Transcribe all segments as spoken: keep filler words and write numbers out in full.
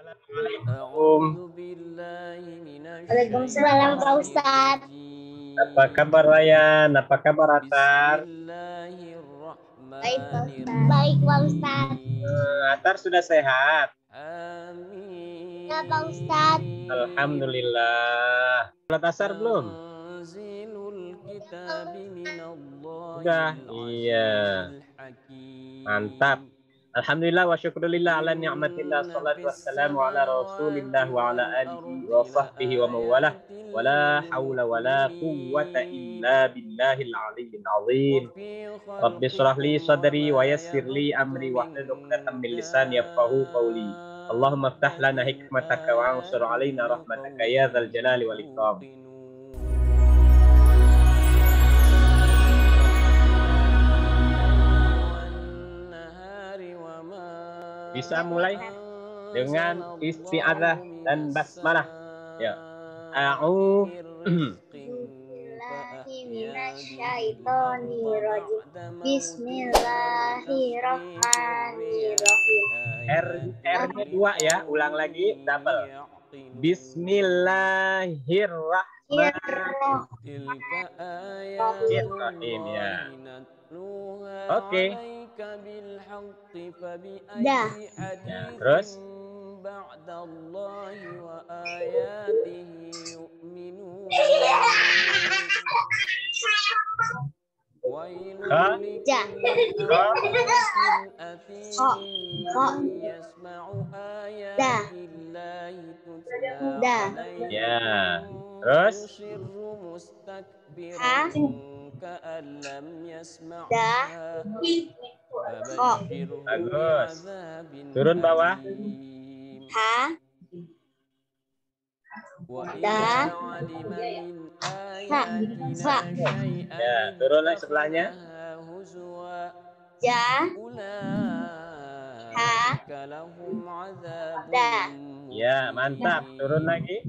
Waalaikumsalam Pak Ustadz. Apa kabar Rayyan? Apa kabar Atar? Baik Pak Ustadz. Baik Pak Ustadz. Atar sudah sehat? Amin. Ya Pak Ustadz. Alhamdulillah. Salat asar belum? Sudah. Iya. Mantap. Alhamdulillah wa syukrulillah ala ni'matillah salatu wassalamu ala rasulillah wa ala alihi wa sahbihi wa mawalah wa la hawla wa la quwwata illa billahil aliyyil azim. Rabbi shrah li sadri wa yassir li amri wahlul 'uqdatam min lisani yafqahu qawli. Allahumma iftah lana hikmataka wa ansur 'alaina rahmataka ya dzal jalali wal ikram. Bisa mulai dengan isti'adzah dan basmalah. Ya. A'udzu billahi minasyaitonir rajim. Bismillahirrahmanirrahim. R R-nya dua ya, ulang lagi double. Bismillahirrahmanirrahim. Ya. Oke. Okay. Dah. Ya, terus. Huh? Ja. Huh? Oh. Oh. Dah. Dah. Ya. Terus. Ha? Dah. Oh. Bagus. Turun bawah. Ha. Dah. Ha. Fa. Ya, turun lagi sebelahnya. Ja. Ha. Dah. Ya, mantap. Turun lagi.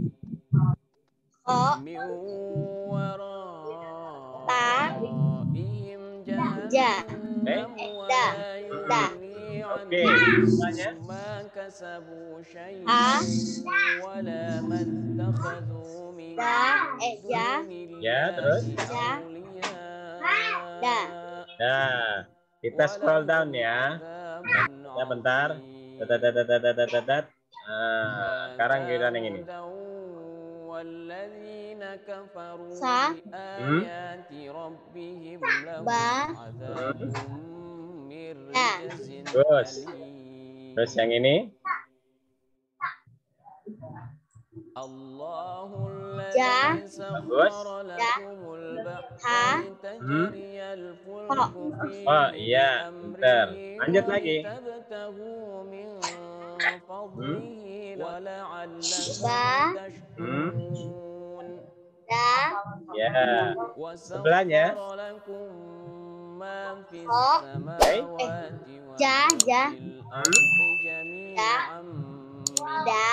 Oh. Ja. Eh? Da. Da. Oke. Tanya. Ah. Da. Eh, ja. Ya, terus. Ja. Da. Nah, kita scroll down ya. Ya, bentar. Dadadadadadadadad. Nah, sekarang giliran yang ini. Sa, hmm? Ba, nah. Terus, terus yang ini. Ja, bagus. Ja, ha, hmm? Oh iya, bentar. Lanjut lagi. Hmm? Da. Hmm. Da. Ya. Sebelahnya. Oh. Eh. Ja, ja. Hmm. Da. Da.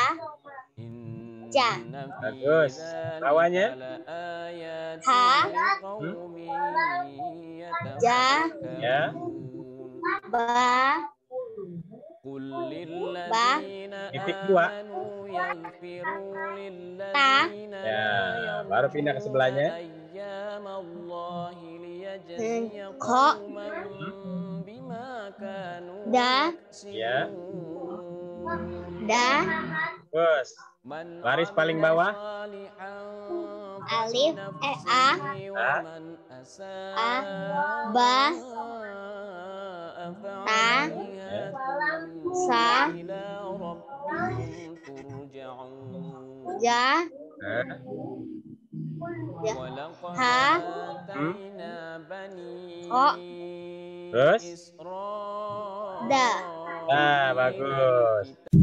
Ja. Bagus. Bawahnya. Ha. Hmm. Ja. Ya. Ba. Ba. Titik dua. Ta. Ya, baru pindah ke sebelahnya. Ko. Da. Ya. Da. Terus. Baris paling bawah. Alif. Eh, A. A. A. Ba. Ta. Sa. Ja. Ya. Ha. Hmm. Oh. Terus. Da. Ah, bagus.